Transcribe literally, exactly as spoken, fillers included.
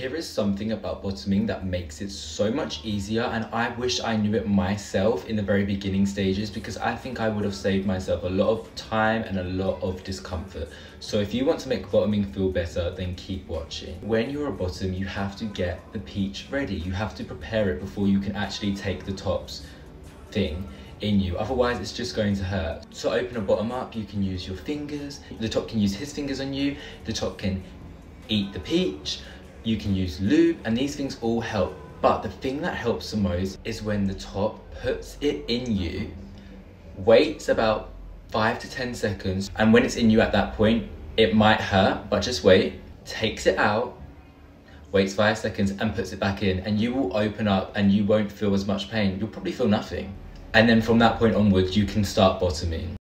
There is something about bottoming that makes it so much easier, and I wish I knew it myself in the very beginning stages, because I think I would have saved myself a lot of time and a lot of discomfort. So if you want to make bottoming feel better, then keep watching. When you're a bottom, you have to get the peach ready. You have to prepare it before you can actually take the tops thing in you, otherwise it's just going to hurt. So open a bottom up, you can use your fingers, the top can use his fingers on you, the top can eat the peach, you can use lube, and these things all help. But the thing that helps the most is when the top puts it in you, waits about five to ten seconds, and when it's in you at that point, it might hurt, but just wait, takes it out, waits five seconds and puts it back in, and you will open up and you won't feel as much pain. You'll probably feel nothing. And then from that point onwards, you can start bottoming.